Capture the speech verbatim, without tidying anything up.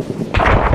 You